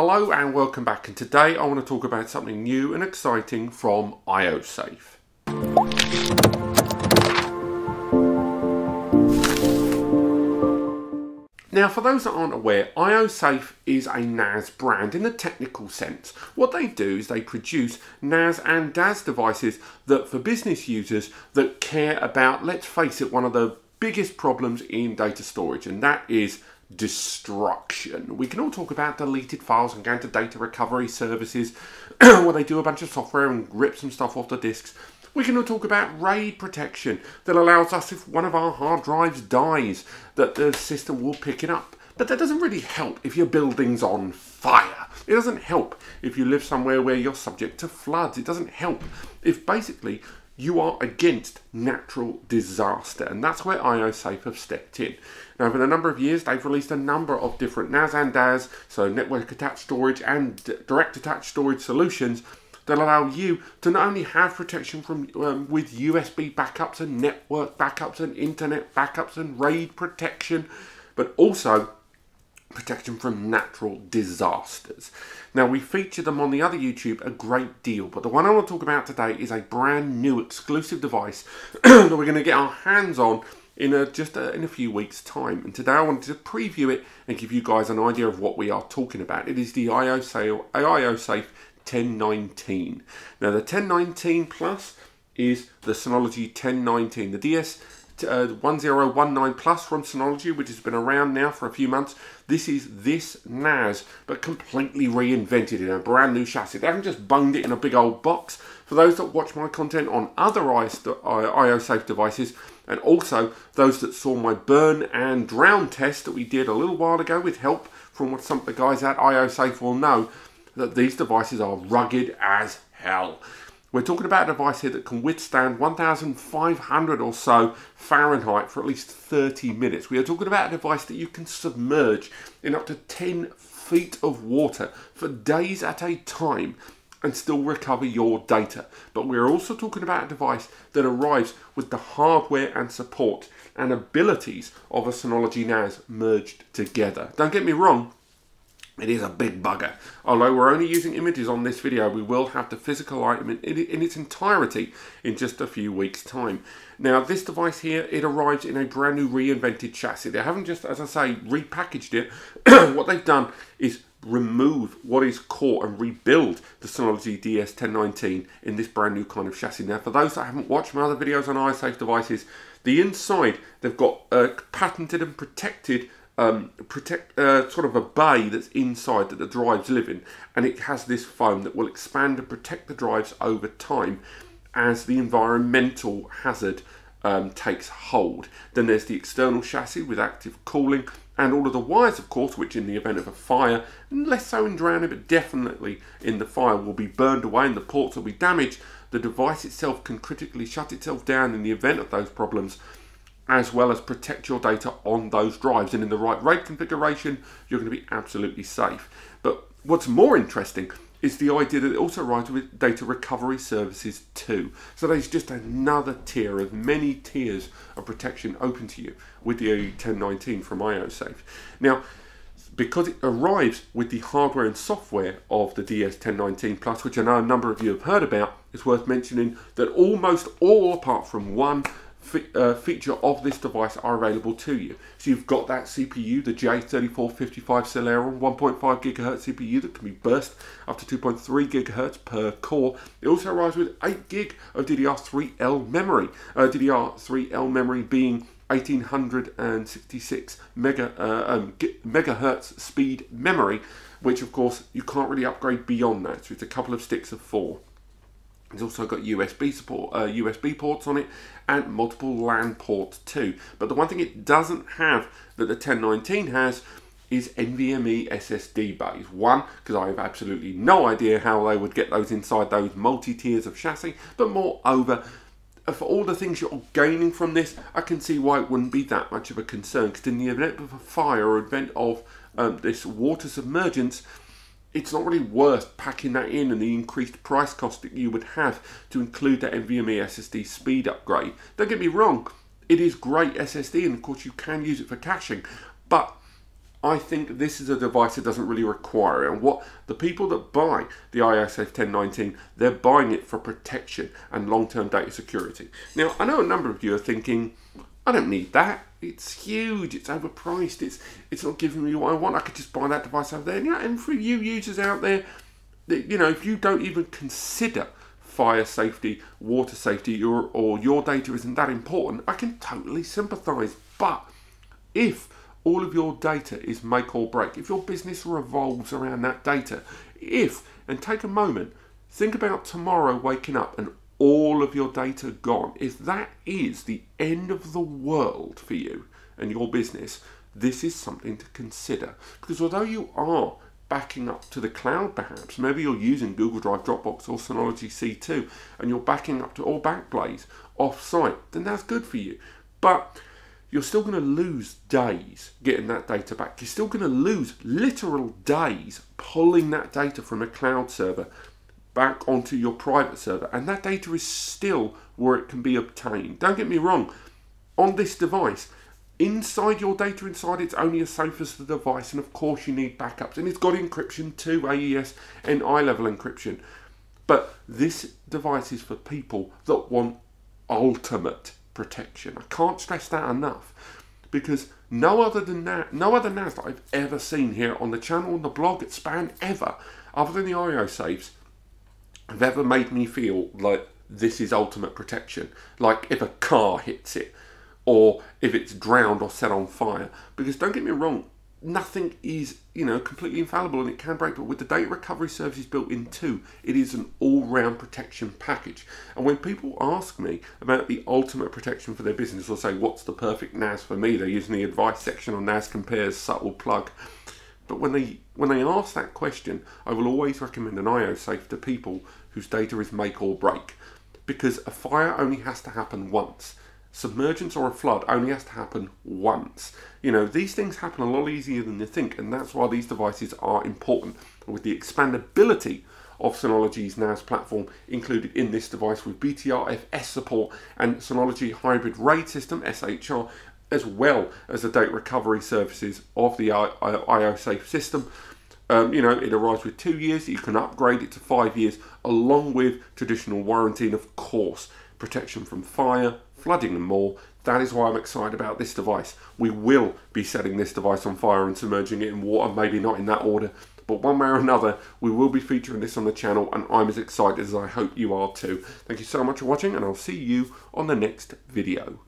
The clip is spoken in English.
Hello and welcome back, and today I want to talk about something new and exciting from ioSafe. Now, for those that aren't aware, ioSafe is a NAS brand in the technical sense. What they do is they produce NAS and DAS devices that for business users that care about, let's face it, one of the biggest problems in data storage, and that is destruction. We can all talk about deleted files and going to data recovery services where they do a bunch of software and rip some stuff off the disks. We can all talk about RAID protection that allows us, if one of our hard drives dies, that the system will pick it up. But that doesn't really help if your building's on fire. It doesn't help if you live somewhere where you're subject to floods. It doesn't help if basically you are against natural disaster, and that's where ioSafe have stepped in. Now, over a number of years, they've released a number of different NAS and DAS, so network attached storage and direct attached storage solutions that allow you to not only have protection from with USB backups and network backups and internet backups and RAID protection, but also protection from natural disasters. Now, we feature them on the other YouTube a great deal, but the one I want to talk about today is a brand new exclusive device that we're going to get our hands on in a few weeks' time. And today I wanted to preview it and give you guys an idea of what we are talking about. It is the ioSafe 1019. Now, the 1019+ is the Synology 1019, the DS 1019+ from Synology, which has been around now for a few months. This is this NAS, but completely reinvented in a brand new chassis. They haven't just bunged it in a big old box. For those that watch my content on other ioSafe devices, and also those that saw my burn and drown test that we did a little while ago with help from some of the guys at ioSafe, will know that these devices are rugged as hell. We're talking about a device here that can withstand 1,500 or so Fahrenheit for at least 30 minutes. We are talking about a device that you can submerge in up to 10 feet of water for days at a time and still recover your data. But we're also talking about a device that arrives with the hardware and support and abilities of a Synology NAS merged together. Don't get me wrong, it is a big bugger. Although we're only using images on this video, we will have the physical item in its entirety in just a few weeks' time. Now, this device here, it arrives in a brand new reinvented chassis. They haven't just, as I say, repackaged it. What they've done is remove what is core and rebuild the Synology DS 1019 in this brand new kind of chassis. Now, for those that haven't watched my other videos on ioSafe devices, the inside, they've got patented and protected sort of a bay that's inside that the drives live in, and it has this foam that will expand and protect the drives over time as the environmental hazard takes hold. Then there's the external chassis with active cooling and all of the wires, of course, which in the event of a fire, less so in drowning, but definitely in the fire, will be burned away and the ports will be damaged. The device itself can critically shut itself down in the event of those problems, as well as protect your data on those drives. And in the right RAID configuration, you're going to be absolutely safe. But what's more interesting is the idea that it also arrives with data recovery services too. So there's just another tier of many tiers of protection open to you with the 1019 from ioSafe. Now, because it arrives with the hardware and software of the DS 1019+, which I know a number of you have heard about, it's worth mentioning that almost all, apart from one, feature of this device are available to you. So you've got that CPU, the J3455 Celeron 1.5 gigahertz CPU that can be burst up to 2.3 gigahertz per core. It also arrives with 8 gig of DDR3L memory. DDR3L memory being 1866 megahertz speed memory, which of course you can't really upgrade beyond that. So it's a couple of sticks of 4. It's also got USB support, USB ports on it, and multiple LAN ports too. But the one thing it doesn't have that the 1019 has is NVMe SSD bays. One, because I have absolutely no idea how they would get those inside those multi-tiers of chassis, but moreover, for all the things you're gaining from this, I can see why it wouldn't be that much of a concern, because in the event of a fire or event of this water submergence, it's not really worth packing that in and the increased price cost that you would have to include that NVMe SSD speed upgrade. Don't get me wrong, it is great SSD, and of course you can use it for caching, but I think this is a device that doesn't really require it. And what the people that buy the ioSafe 1019, they're buying it for protection and long-term data security. Now, I know a number of you are thinking, I don't need that. It's huge, it's overpriced, it's not giving me what I want. I could just buy that device over there. And for you users out there, you know, if you don't even consider fire safety, water safety, or your data isn't that important, I can totally sympathize. But if all of your data is make or break, if your business revolves around that data, and take a moment, think about tomorrow waking up and all of your data gone. If that is the end of the world for you and your business, this is something to consider. Because although you are backing up to the cloud perhaps, maybe you're using Google Drive, Dropbox, or Synology C2, and you're backing up to all Backblaze off-site, then that's good for you. But you're still going to lose days getting that data back. You're still going to lose literal days pulling that data from a cloud server back onto your private server. And that data is still where it can be obtained. Don't get me wrong, on this device, inside your data, inside, it's only as safe as the device. And of course you need backups. And it's got encryption too, AES and eye-level encryption. But this device is for people that want ultimate protection. I can't stress that enough, because no other than that, no other NAS that I've ever seen here on the channel, on the blog, at Span ever, other than the ioSafes, have ever made me feel like this is ultimate protection. Like if a car hits it, or if it's drowned or set on fire. Because don't get me wrong, nothing is, you know, completely infallible and it can break, but with the data recovery services built in too, it is an all-round protection package. And when people ask me about the ultimate protection for their business, or say, what's the perfect NAS for me? They're using the advice section on NAS Compares, Subtle Plug. But when they ask that question, I will always recommend an ioSafe to people whose data is make or break. Because a fire only has to happen once. Submergence or a flood only has to happen once. You know, these things happen a lot easier than you think, and that's why these devices are important. And with the expandability of Synology's NAS platform included in this device, with BTRFS support and Synology hybrid RAID system, SHR, as well as the data recovery services of the ioSafe system, you know, it arrives with 2 years. You can upgrade it to 5 years, along with traditional warranty, and of course, protection from fire, flooding and more. That is why I'm excited about this device. We will be setting this device on fire and submerging it in water, maybe not in that order, but one way or another, we will be featuring this on the channel, and I'm as excited as I hope you are too. Thank you so much for watching, and I'll see you on the next video.